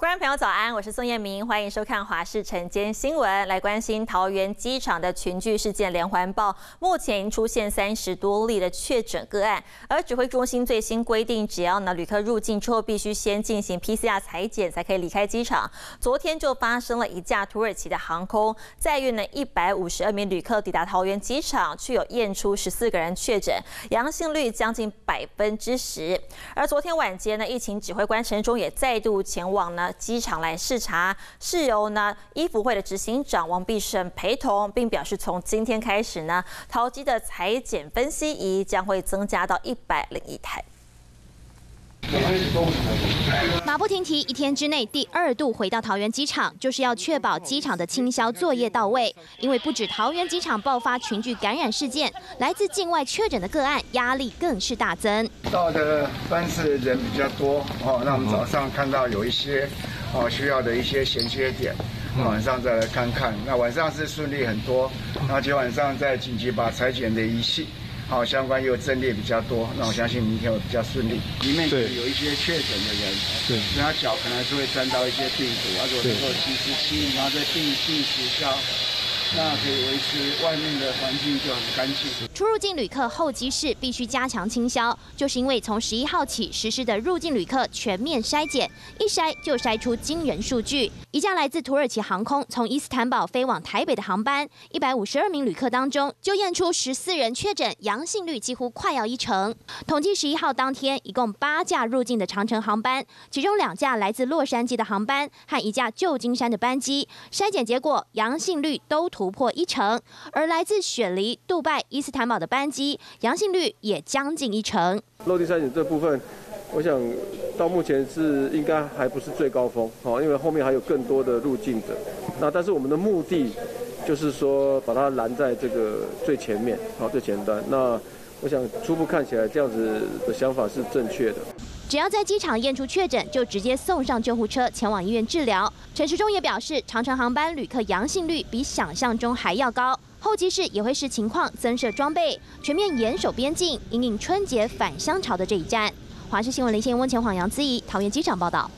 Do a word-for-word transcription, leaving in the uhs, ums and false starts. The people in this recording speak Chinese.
观众朋友早安，我是宋彦明，欢迎收看华视晨间新闻。来关心桃园机场的群聚事件连环爆，目前已出现三十多例的确诊个案。而指挥中心最新规定，只要呢旅客入境之后，必须先进行 P C R 采检才可以离开机场。昨天就发生了一架土耳其的航空载运了一百五十二名旅客抵达桃园机场，却有验出十四个人确诊，阳性率将近百分之十。而昨天晚间呢，疫情指挥官陈时中也再度前往呢。 机场来视察，是由呢医福会的执行长王必胜陪同，并表示从今天开始呢，桃机的采检分析仪将会增加到一百零一台。 马不停蹄，一天之内第二度回到桃园机场，就是要确保机场的清消作业到位。因为不止桃园机场爆发群聚感染事件，来自境外确诊的个案压力更是大增。到的班次人比较多哦，那我们早上看到有一些哦需要的一些衔接点。 晚上再来看看，那晚上是顺利很多，然后今晚上再紧急把裁剪的仪器，好相关又阵列比较多，那我相信明天会比较顺利。里面有一些确诊的人，对，所以他脚可能是会沾到一些病毒，而且我能够及时清理，然后再定定时消。 那可以维持外面的环境就很干净。出入境旅客候机室必须加强清消，就是因为从十一号起实施的入境旅客全面筛检，一筛就筛出惊人数据。一架来自土耳其航空从伊斯坦堡飞往台北的航班，一百五十二名旅客当中就验出十四人确诊，阳性率几乎快要一成。统计十一号当天，一共八架入境的长程航班，其中两架来自洛杉矶的航班和一架旧金山的班机，筛检结果阳性率都突破。 突破一成，而来自雪梨、杜拜、伊斯坦堡的班机阳性率也将近一成。落地筛检这部分，我想到目前是应该还不是最高峰，好，因为后面还有更多的入境者。那但是我们的目的就是说把它拦在这个最前面，好，最前端。那我想初步看起来这样子的想法是正确的。 只要在机场验出确诊，就直接送上救护车前往医院治疗。陈时中也表示，长程航班旅客阳性率比想象中还要高，候机室也会视情况增设装备，全面严守边境，因应春节返乡潮的这一站。华视新闻连线温前晃、杨姿怡，桃园机场报道。